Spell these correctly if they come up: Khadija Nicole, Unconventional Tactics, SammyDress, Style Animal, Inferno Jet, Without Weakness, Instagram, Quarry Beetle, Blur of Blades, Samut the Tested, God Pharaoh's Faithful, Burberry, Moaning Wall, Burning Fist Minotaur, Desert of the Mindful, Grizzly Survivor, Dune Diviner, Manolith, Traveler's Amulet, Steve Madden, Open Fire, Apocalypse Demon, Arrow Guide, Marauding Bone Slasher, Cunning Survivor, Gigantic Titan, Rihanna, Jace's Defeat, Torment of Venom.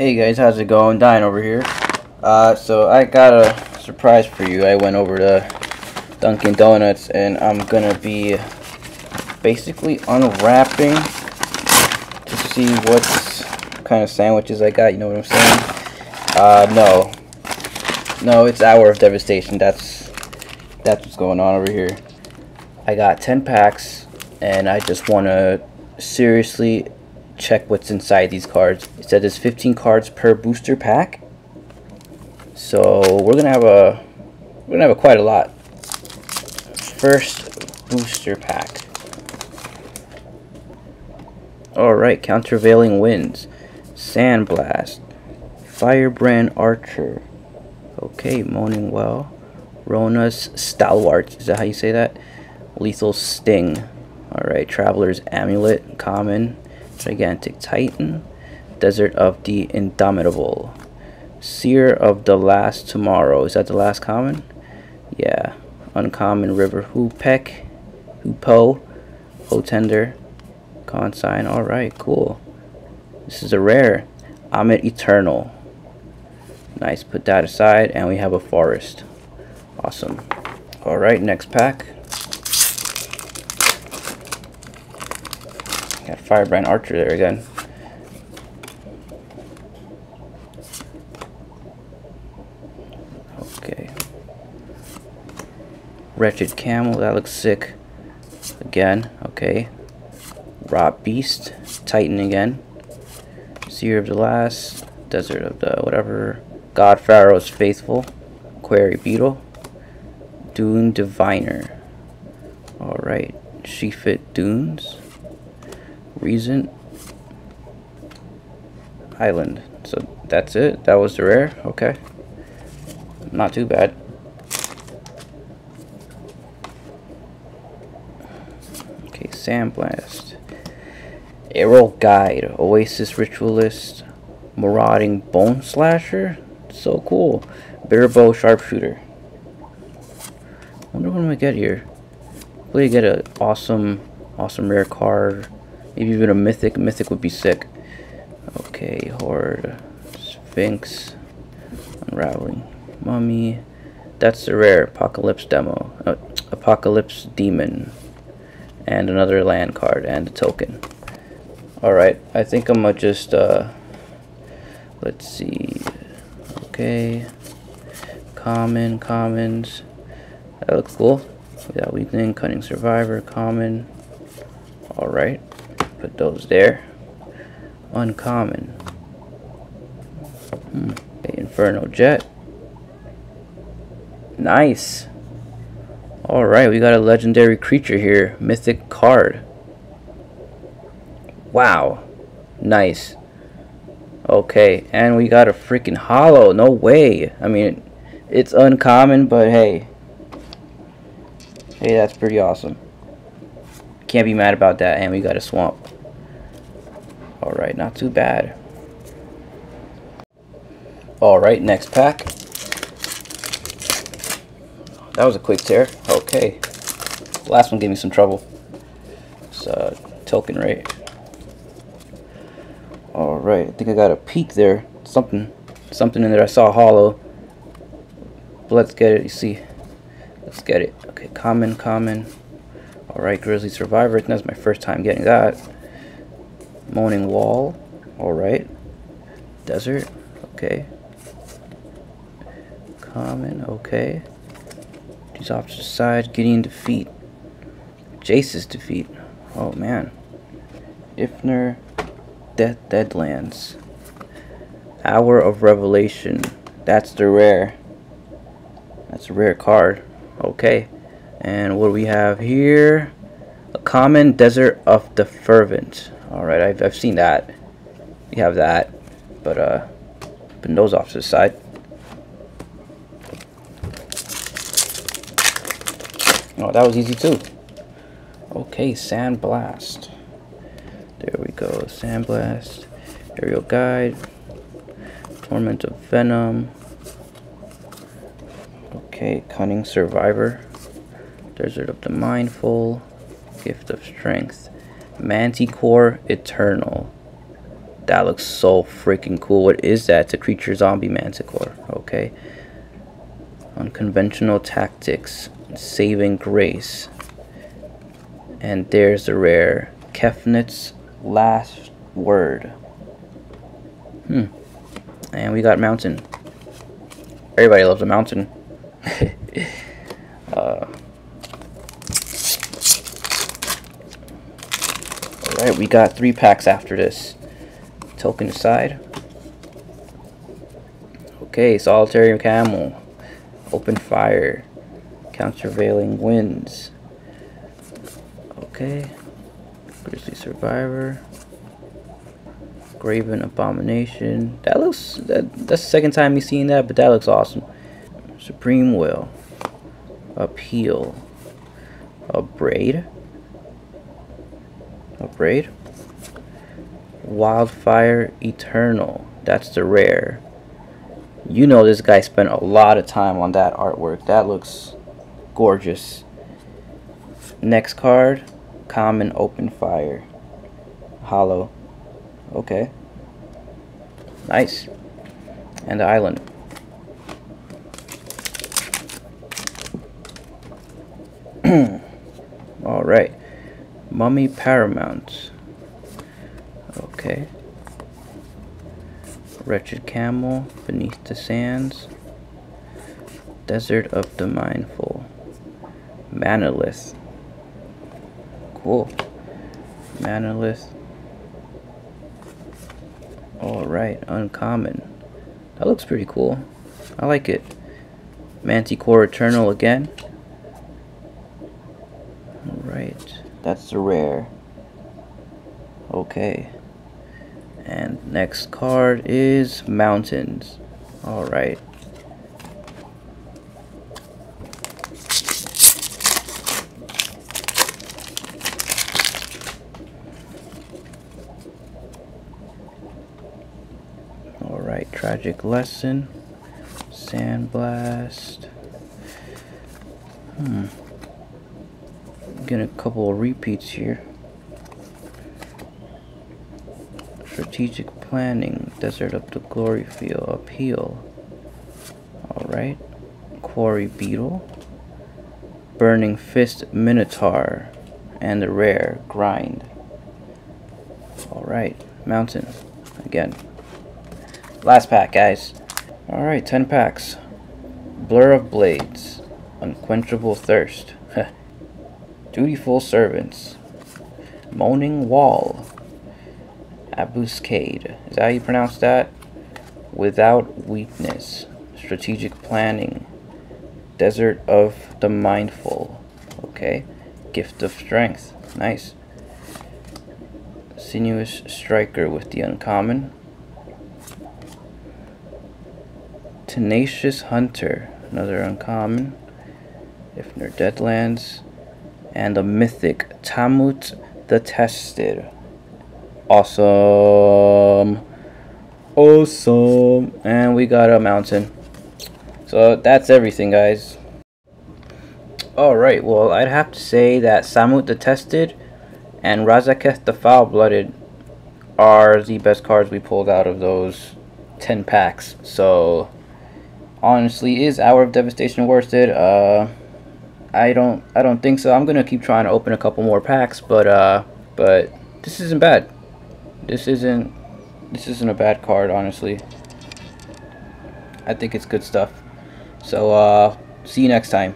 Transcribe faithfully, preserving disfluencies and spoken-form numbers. Hey guys, how's it going? Dine over here. Uh, so I got a surprise for you. I went over to Dunkin' Donuts and I'm gonna be basically unwrapping to see what kind of sandwiches I got. You know what I'm saying? Uh, no, no, it's Hour of Devastation. That's that's what's going on over here. I got ten packs, and I just wanna seriously check what's inside these cards. It said there's fifteen cards per booster pack, so we're gonna have a we're gonna have a quite a lot. First booster pack. All right, Countervailing Winds, Sandblast, Firebrand Archer. Okay, Moaning Wall, Rona's Stalwart. Is that how you say that? Lethal Sting. All right, Traveler's Amulet, common. Gigantic Titan, Desert of the Indomitable, Seer of the Last Tomorrow. Is that the last common? Yeah. Uncommon River Hoopek, Hoopo, Hotender, Consign. Alright, cool. This is a rare. Amit Eternal. Nice, put that aside, and we have a forest. Awesome. Alright, next pack. Firebrand Archer there again. Okay. Wretched Camel, that looks sick. Again, okay. Rot Beast, Titan again. Seer of the Last, Desert of the whatever. God Pharaoh's Faithful, Quarry Beetle, Dune Diviner. Alright, Shefit Dunes. Reason Island. So that's it. That was the rare. Okay. Not too bad. Okay, Sandblast. Arrow Guide. Oasis Ritualist. Marauding Bone Slasher. So cool. Barebow Sharpshooter. Wonder what I'm gonna get here. Hopefully get an awesome, awesome rare card. Maybe even a mythic. Mythic would be sick. Okay, Horde, Sphinx, Unraveling, Mummy. That's the rare Apocalypse demo. Uh, Apocalypse Demon, and another land card and a token. All right, I think I'm gonna just uh, let's see. Okay, common, commons. That looks cool. Without weakening, Cunning Survivor, common. All right. Put those there. Uncommon. Hmm. Inferno Jet. Nice. Alright, we got a legendary creature here. Mythic card. Wow. Nice. Okay, and we got a freaking holo. No way. I mean, it's uncommon, but hey. Hey, that's pretty awesome. Can't be mad about that, and we got a swamp. Alright, not too bad. Alright, next pack. That was a quick tear. Okay. The last one gave me some trouble. It's a token rate. Alright, I think I got a peek there. Something. Something in there. I saw hollow. But let's get it. You see. Let's get it. Okay, common, common. Alright, Grizzly Survivor. That's my first time getting that. Moaning Wall. Alright. Desert. Okay. Common. Okay. These options aside. Gideon Defeat. Jace's Defeat. Oh, man. Ifner. Death Deadlands. Hour of Revelation. That's the rare. That's a rare card. Okay. And what do we have here? A common, Desert of the Fervent. Alright, I've, I've seen that. We have that. But, uh, putting those off to the side. Oh, that was easy too. Okay, Sandblast. There we go. Sandblast. Aerial Guide. Torment of Venom. Okay, Cunning Survivor. Desert of the Mindful, Gift of Strength, Manticore Eternal. That looks so freaking cool. What is that? It's a creature zombie manticore. Okay. Unconventional tactics. Saving grace. And there's the rare. Kefnit's last word. Hmm. And we got mountain. Everybody loves a mountain. uh, Alright, we got three packs after this. Token aside. Okay, Solitary Camel. Open Fire. Countervailing Winds. Okay. Grizzly Survivor. Graven Abomination. That looks... That, that's the second time you've seen that, but that looks awesome. Supreme Will. Appeal. A Braid. A Braid. Wildfire Eternal. That's the rare. You know this guy spent a lot of time on that artwork. That looks gorgeous. Next card. Common Open Fire. Hollow. Okay. Nice. And the island. Alright. Mummy Paramount. Okay. Wretched Camel. Beneath the Sands. Desert of the Mindful. Manolith. Cool. Manolith. Alright. Uncommon. That looks pretty cool. I like it. Manticore Eternal again. Alright. That's the rare. Okay. And next card is mountains. All right. All right. Tragic Lesson. Sandblast. Hmm. Getting a couple of repeats here. Strategic Planning, Desert of the Glory Field, Appeal. Alright. Quarry Beetle. Burning Fist Minotaur. And the rare, Grind. Alright. Mountain. Again. Last pack, guys. Alright, ten packs. Blur of Blades. Unquenchable Thirst. Dutiful Servants. Moaning Wall. Abuscade. Is that how you pronounce that? Without Weakness. Strategic Planning. Desert of the Mindful. Okay. Gift of Strength. Nice. Sinuous Striker with the uncommon. Tenacious Hunter. Another uncommon. If near Deadlands. And a mythic. Samut the Tested. Awesome. Awesome. And we got a mountain. So that's everything, guys. Alright, well, I'd have to say that Samut the Tested and Razaketh the Foul-Blooded are the best cards we pulled out of those ten packs. So, honestly, is Hour of Devastation worth it? Uh, I don't, I don't think so. I'm going to keep trying to open a couple more packs, but, uh, but this isn't bad. This isn't this isn't a bad card, honestly. I think it's good stuff. So, uh, see you next time.